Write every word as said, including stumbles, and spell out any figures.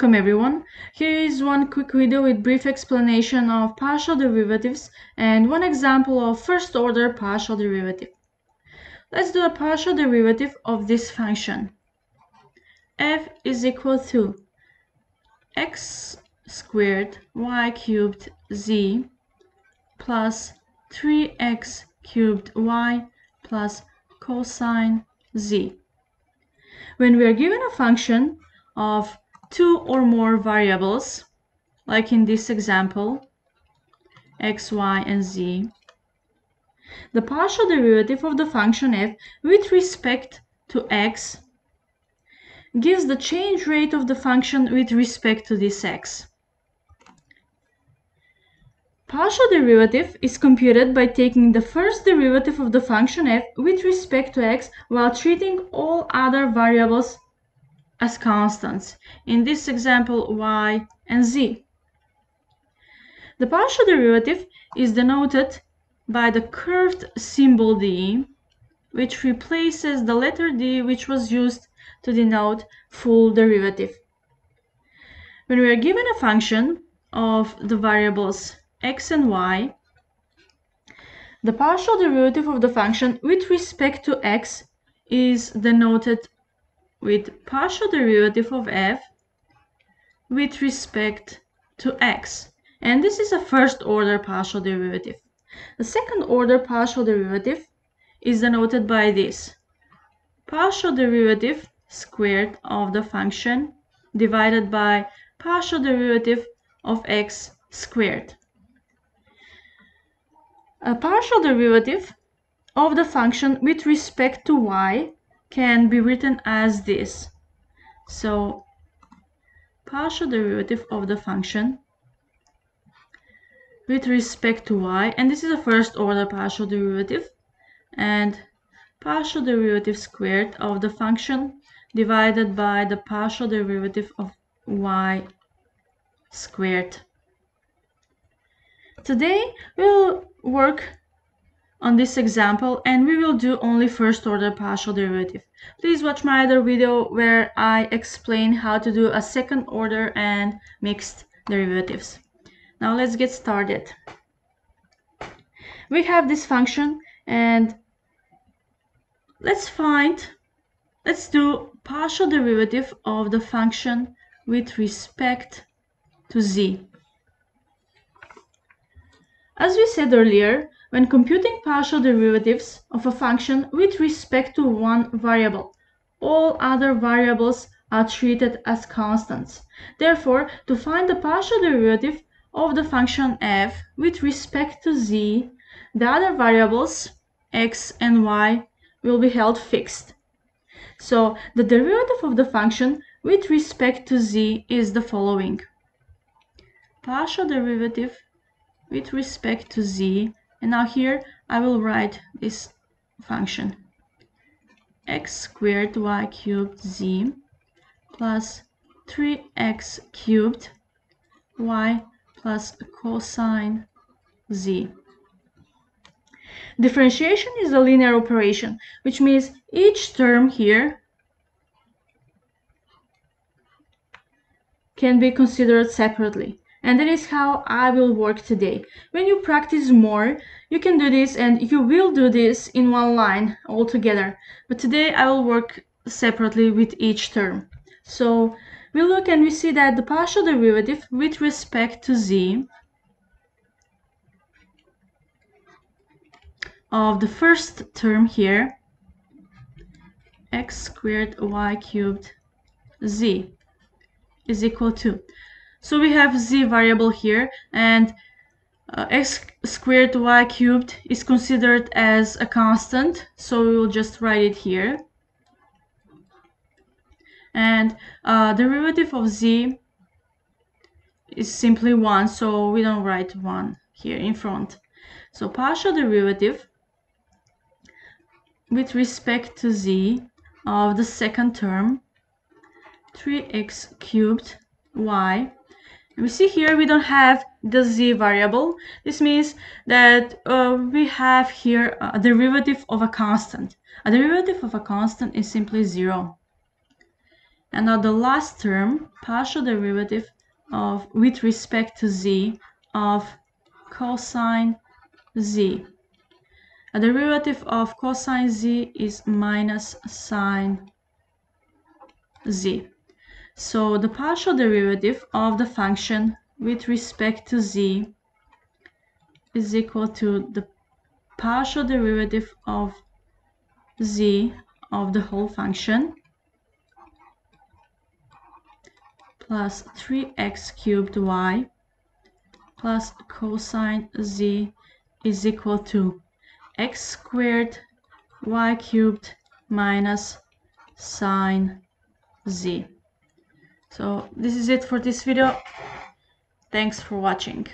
Welcome everyone. Here is one quick video with brief explanation of partial derivatives and one example of first order partial derivative. Let's do a partial derivative of this function. F is equal to x squared y cubed z plus three x cubed y plus cosine z. When we are given a function of two or more variables, like in this example, x, y, and z, the partial derivative of the function f with respect to x gives the change rate of the function with respect to this x. Partial derivative is computed by taking the first derivative of the function f with respect to x while treating all other variables as constants, in this example y and z. The partial derivative is denoted by the curved symbol d, which replaces the letter d which was used to denote full derivative. When we are given a function of the variables x and y, the partial derivative of the function with respect to x is denoted with partial derivative of f with respect to x, and this is a first order partial derivative. The second order partial derivative is denoted by this: partial derivative squared of the function divided by partial derivative of x squared. A partial derivative of the function with respect to y can be written as this. So partial derivative of the function with respect to y, and this is a first order partial derivative, and partial derivative squared of the function divided by the partial derivative of y squared. Today we'll work on this example and we will do only first order partial derivative. Please watch my other video where I explain how to do a second order and mixed derivatives. Now let's get started. We have this function and let's find, let's do partial derivative of the function with respect to z. As we said earlier, when computing partial derivatives of a function with respect to one variable, all other variables are treated as constants. Therefore, to find the partial derivative of the function f with respect to z, the other variables x and y will be held fixed. So the derivative of the function with respect to z is the following: partial derivative with respect to z, and now here I will write this function, x squared y cubed z plus three x cubed y plus cosine z. Differentiation is a linear operation, which means each term here can be considered separately. And that is how I will work today. When you practice more, you can do this and you will do this in one line altogether. But today I will work separately with each term. So we look and we see that the partial derivative with respect to z of the first term here, x squared y cubed z, is equal to, so we have z variable here, and uh, x squared y cubed is considered as a constant, so we will just write it here. And uh, derivative of z is simply one, so we don't write one here in front. So partial derivative with respect to z of the second term, three x cubed y. We see here we don't have the z variable. This means that uh, we have here a derivative of a constant. A derivative of a constant is simply zero. And now the last term, partial derivative of with respect to z of cosine z. A derivative of cosine z is minus sine z. So the partial derivative of the function with respect to z is equal to the partial derivative of z of the whole function plus three x cubed y plus cosine z is equal to x squared y cubed minus sine z. So this is it for this video. Thanks for watching.